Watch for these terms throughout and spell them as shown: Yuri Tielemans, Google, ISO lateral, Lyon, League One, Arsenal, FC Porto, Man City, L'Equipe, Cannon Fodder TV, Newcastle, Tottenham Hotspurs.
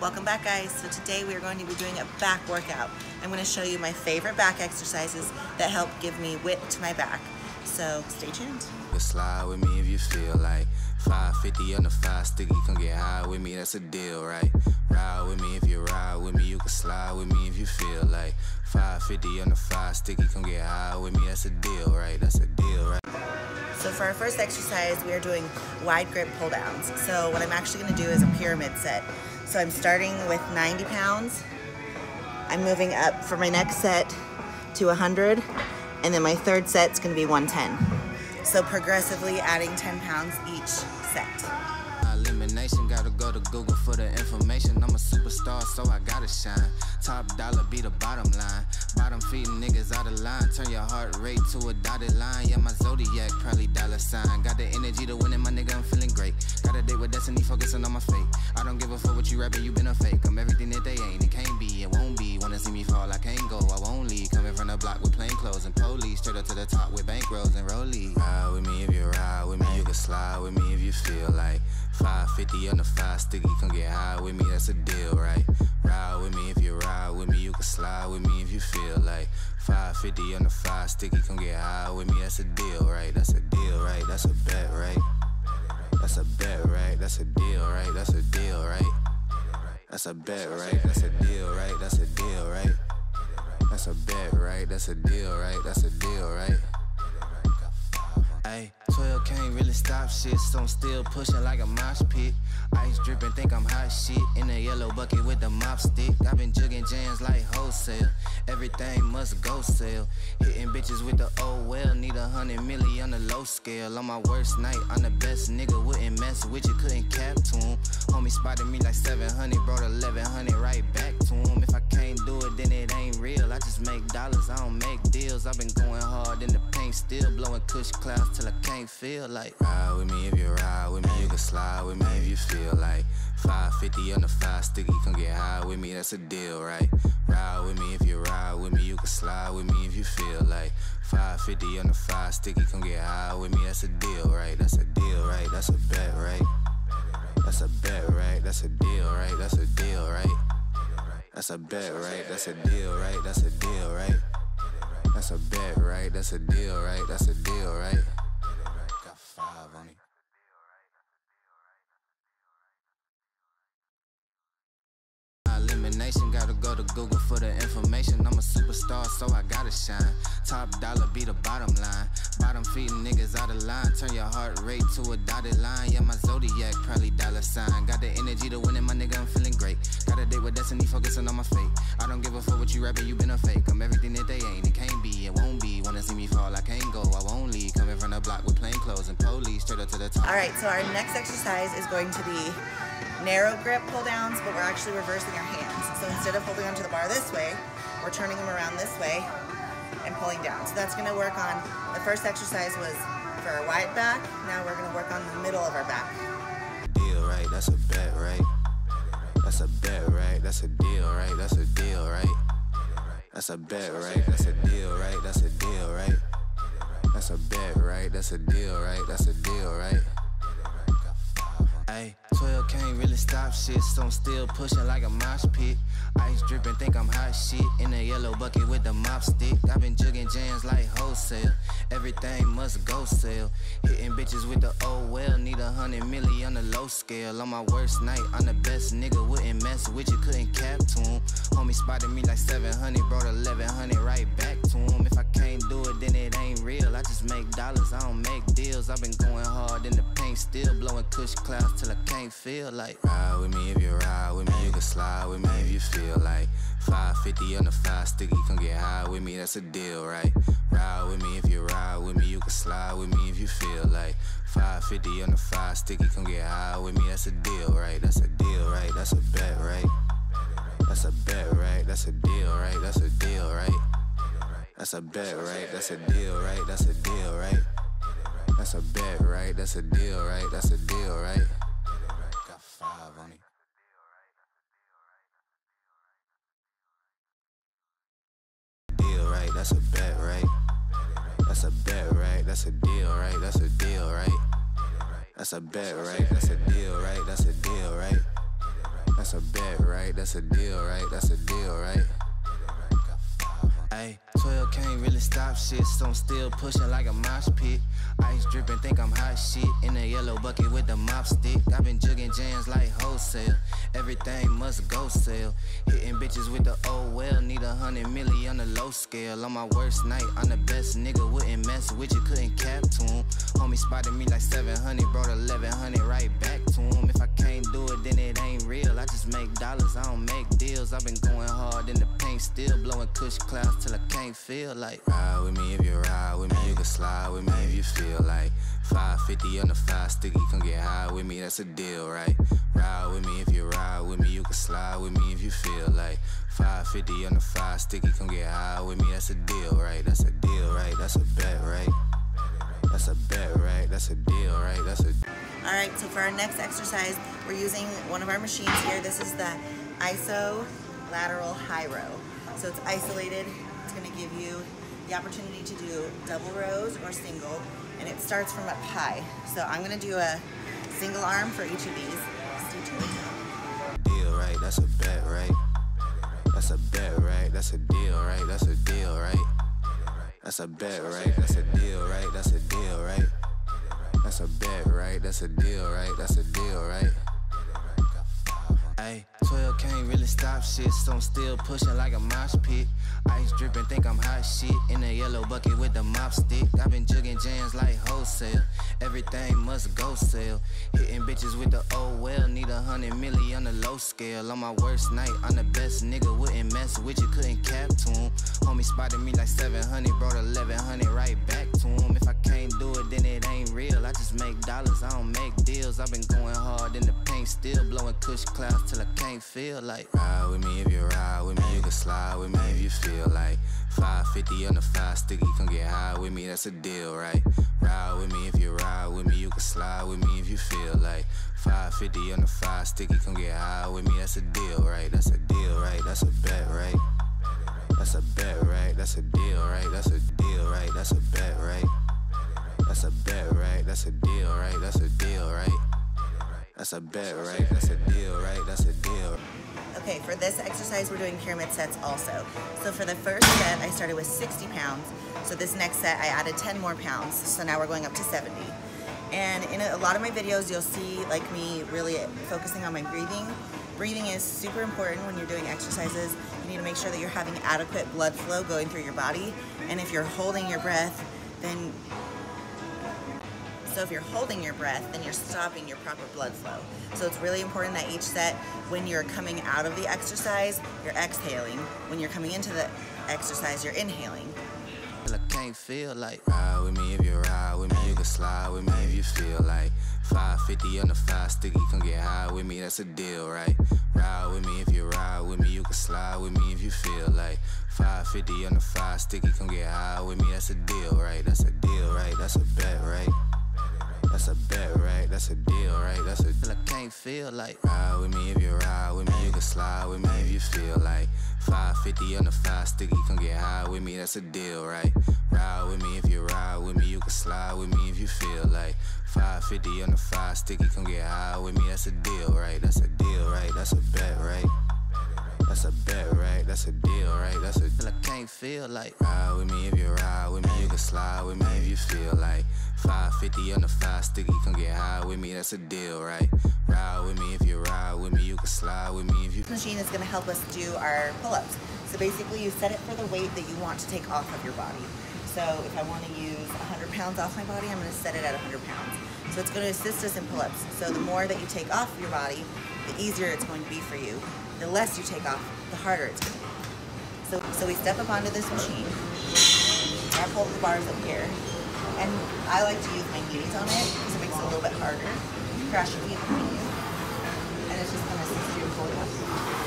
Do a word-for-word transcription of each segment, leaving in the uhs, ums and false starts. Welcome back, guys. So today we are going to be doing a back workout. I'm going to show you my favorite back exercises that help give me width to my back. So stay tuned. Slide with me if you feel like five fifty on the five sticky. Come get high with me, that's a deal, right? Ride with me if you ride with me. You can slide with me if you feel like five fifty on the five sticky. Come get high with me, that's a deal, right? That's a deal, right? So for our first exercise, we are doing wide grip pull downs. So what I'm actually going to do is a pyramid set. So I'm starting with ninety pounds. I'm moving up for my next set to one hundred, and then my third set's going to be one ten. So progressively adding ten pounds each set. Elimination, gotta go to Google for the information. I'm a superstar, so I gotta shine. Top dollar be the bottom line. Bottom feeding niggas out of line. Turn your heart rate to a dotted line. Yeah, my zodiac probably dollar sign. Got the energy to win it, my nigga. I'm feeling great. Got a date with destiny, focusing on my fate. I don't give a fuck what you rapping, you been a fake. I'm everything that they ain't. It can't be, it won't be. Wanna see me fall? I can't go, I won't leave. Coming from the block with plain clothes and police. Straight up to the top with bankrolls and rollies. Ride with me if you ride with me. You can slide with me if you feel like five fifty on the five sticky. Come get high with me, that's a deal, right? Ride with me if you ride with me. You can slide with me if you feel like five fifty on the five sticky. Come get high with me, that's a deal, right? That's a deal, right? That's a bet, right? That's a bet, right? That's a deal, right? That's a deal, right? That's a bet, right? That's a deal, right? That's a deal, right? That's a bet, right? That's a deal, right? That's a deal, right? Ay, twelve can't really stop shit, so I'm still pushing like a mosh pit. Ice dripping, think I'm hot shit. In a yellow bucket with the mop stick. I've been jugging jams like wholesale. Everything must go sell. Hitting bitches with the oh well. Need a hundred milli on the low scale. On my worst night, I'm the best nigga. Wouldn't mess with you, couldn't cap to him. Homie spotted me like seven hundred, brought eleven hundred right back to him. If I can't do it, then it ain't real. I just make dollars, I don't make deals. I've been going hard in the paint, still blowing cush clouds till I can't feel like. Ride with me if you ride with me. You can slide with me if you feel like five fifty on the five sticky. Come get high with me, that's a deal, right? Ride with me if you ride with me. You can slide with me if you feel like five fifty on the five sticky. Come get high with me, that's a deal, right? That's a deal, right? That's a bet, right? That's a bet, right? That's a deal, right? That's a deal, right? That's a bet, right? That's a deal, right? That's a deal, right? That's a bet, right? That's a deal, right? That's a deal, right? Got five on it. Elimination, gotta go to Google for the information. I'm a superstar, so I gotta shine. Top dollar be the bottom line. Bottom feeding niggas out of line. Turn your heart rate to a dotted line. Yeah, my zodiac probably dollar sign. Got the energy to win it, my nigga. I'm feeling great. Got a date with destiny, focusing on my fate. I don't give a fuck what you rapping, you been a fake. I'm everything that they ain't. It can't be, it won't be. Wanna see me fall? I can't go, I won't leave. Coming from the block with plain clothes and police. Straight up to the top. All right, so our next exercise is going to be narrow grip pull downs, but we're actually reversing our hands. So instead of holding onto the bar this way, we're turning them around this way and pulling down. So that's gonna work on, the first exercise was for our wide back, now we're gonna work on the middle of our back. Deal, right? That's a bet, right? That's a bet, right? That's a deal, right? That's a deal, right? That's a bet, right? That's a deal, right? That's a deal, right? That's a bet, right? That's a deal, right? That's a deal, right? Ay, twelve can't really stop shit, so I'm still pushing like a mosh pit. Ice dripping, think I'm hot shit. In a yellow bucket with the mop stick. I've been jugging jams like wholesale. Everything must go sell. Hitting bitches with the oh well. Need a hundred milli on the low scale. On my worst night, I'm the best nigga. Wouldn't mess with you, couldn't cap to him. Homie spotted me like seven hundred, brought eleven hundred right back to him. If I can't do it, then it ain't real. I just make dollars, I don't make deals. I've been going hard in the paint, still blowing cush clouds till I can't feel like. Ride with me if you ride with me, you can slide with me if you feel like five fifty on the five sticky, come get high with me, that's a deal, right? Ride with me if you ride with me, you can slide with me if you feel like five fifty on the five sticky, come get high with me, that's a deal, right? That's a deal, right? That's a bet, right? That's a bet, right? That's a deal, right? That's a deal, right? That's a bet, right? That's a deal, right? That's a deal, right? That's a bet, right? That's a deal, right? That's a deal, right? Got five on it. Right, that's a bet, right? That's a bet, right? That's a deal, right? That's a deal, right? That's a bet, right? That's a deal, right? That's a deal, right? That's a bet, right? That's a deal, right? That's a deal, right? Ayy, twelve can't really stop shit, so I'm still pushing like a mosh pit. Ice dripping, think I'm hot shit, in a yellow bucket with the mop stick. I've been jugging jams like wholesale, everything must go sell. Hitting bitches with the oh well, need a hundred milli on the low scale. On my worst night, I'm the best nigga, wouldn't mess with you, couldn't cap to him. Homie spotted me like seven hundred, brought eleven hundred right back to him. If I can't do it, then it ain't real, I just make dollars, I don't make deals. I've been going hard in the paint, still blowing cush clouds till I can't feel like. Ride with me if you ride with me, you can slide with me if you feel like. Five fifty on the five sticky, come get high with me, that's a deal, right? Ride with me if you ride with me, you can slide with me if you feel like. Five fifty on the five sticky, come get high with me, that's a deal, right? That's a deal, right? That's a bet, right? That's a bet, right? That's a deal, right? That's a. All right, so for our next exercise, we're using one of our machines here. This is the I S O lateral high row. So it's isolated. It's going to give you the opportunity to do double rows or single, and it starts from up high. So I'm going to do a single arm for each of these. Let's do two. Deal, right? That's a bet, right? That's a bet, right? That's a deal, right? That's a deal, right? That's a bet, right? That's a deal, right? That's a deal, right? That's a bet, right? That's a deal, right? That's a deal, right? Ayy, twelve can't really stop shit, so I'm still pushing like a mosh pit. Ice dripping, think I'm hot shit, in a yellow bucket with the mop stick. I've been jugging jams like wholesale, everything must go sell. Hitting bitches with the oh well, need a hundred milli on the low scale. On my worst night, I'm the best nigga, wouldn't mess with you, couldn't cap to him. Homie spotted me like seven hundred, brought eleven hundred right back to him. If I can't do it, then it ain't real, I just make dollars, I don't make deals. I've been going hard in the paint, still blowing cush clouds till I can't feel like. Ride with me if you ride with me, you can slide with me if you feel like. Five fifty on the five sticky, come get high with me, that's a deal, right? Ride with me if you ride with me, you can slide with me if you feel like. Five fifty on the five sticky, come get high with me, that's a deal, right? That's a deal, right? That's a bet, right? That's a bet, right? That's a deal, right? That's a deal, right? That's a bet, right? That's a bet, right? That's a deal, right? That's a deal, right? That's a bet, right? That's a deal, right? That's a deal. Okay, for this exercise, we're doing pyramid sets also. So for the first set, I started with sixty pounds. So this next set, I added ten more pounds. So now we're going up to seventy. And in a lot of my videos, you'll see like me really focusing on my breathing. Breathing is super important when you're doing exercises. You need to make sure that you're having adequate blood flow going through your body. And if you're holding your breath, then So if you're holding your breath, then you're stopping your proper blood flow. So it's really important that each set, when you're coming out of the exercise, you're exhaling. When you're coming into the exercise, you're inhaling. I can't feel like. Ride with me if you ride with me, you can slide with me if you feel like. Five fifty on the five sticky, come get high with me, that's a deal, right? Ride with me if you ride with me, you can slide with me if you feel like. Five fifty on the five sticky, come get high with me, that's a deal, right? That's a deal, right? That's a bet, right? That's a bet, right? That's a deal, right? That's a deal. I can't feel like. Ride with me if you ride with me, you can slide with me if you feel like. Five fifty on the five sticky, come get high with me, that's a deal, right? Ride with me if you ride with me, you can slide with me if you feel like. Five fifty on the five sticky, come get high with me, that's a deal, right? That's a deal, right? That's a bet, right? That's a bet, right? That's a deal, right? That's a deal. I can't feel like. Ride with me if you ride with me, you can slide with me if you feel like. Five fifty on the five sticky, come get high with me, that's a deal, right? Ride with me if you ride with me, you can slide with me if you. This machine is gonna help us do our pull-ups. So basically you set it for the weight that you want to take off of your body. So if I wanna use one hundred pounds off my body, I'm gonna set it at one hundred pounds. So it's gonna assist us in pull-ups. So the more that you take off your body, the easier it's going to be for you. The less you take off, the harder it's gonna be. So, so we step up onto this machine. I pull the bars up here. And I like to use my knees on it because it makes it a little bit harder. You crash your feet with my knees. And it's just gonna assist you in pulling up.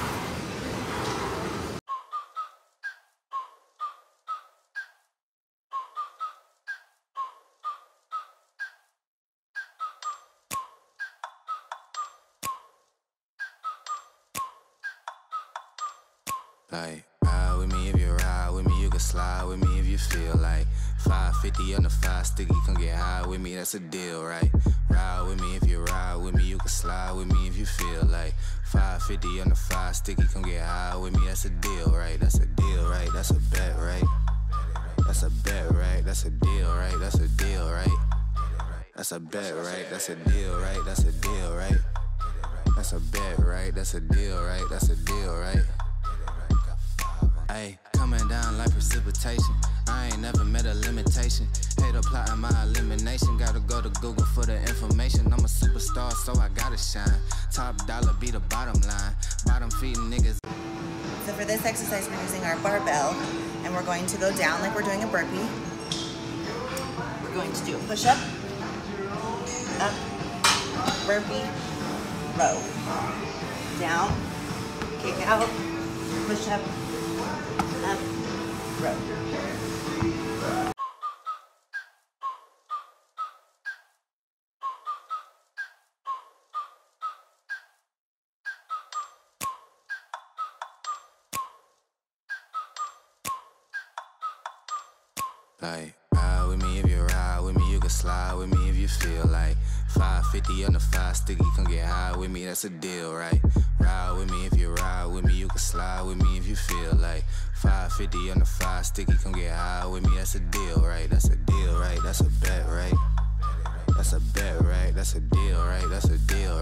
Like, ride with me if you ride with me, you can slide with me if you feel like. Five fifty on the five sticky, come get high with me, that's a deal, right? Ride with me if you ride with me, you can slide with me if you feel like. Five fifty on the five sticky, come get high with me, that's a deal, right? That's a deal, right? That's a bet, right? That's a bet, right? That's a deal, right? That's a deal, right? That's a bet, right? That's a deal, right? That's a deal, right? That's a bet, right? That's a deal, right? That's a deal, right? Ayy, coming down like precipitation. I ain't never met a limitation. Hate plotting my elimination. Gotta go to Google for the information. I'm a superstar, so I gotta shine. Top dollar be the bottom line. Bottom feeding niggas. So for this exercise, we're using our barbell, and we're going to go down like we're doing a burpee. We're going to do a push-up, up, burpee, low, down, kick out, push-up, up, row. Like, ride with me if you ride with me, you can slide with me if you feel like. Five fifty on the five sticky, come get high with me, that's a deal, right? Ride with me if you ride with me, you can slide with me if you feel like. Five fifty on the five sticky, come get high with me, that's a deal, right? That's a deal, right? That's a bet, right? That's a bet, right? That's a deal, right? That's a deal.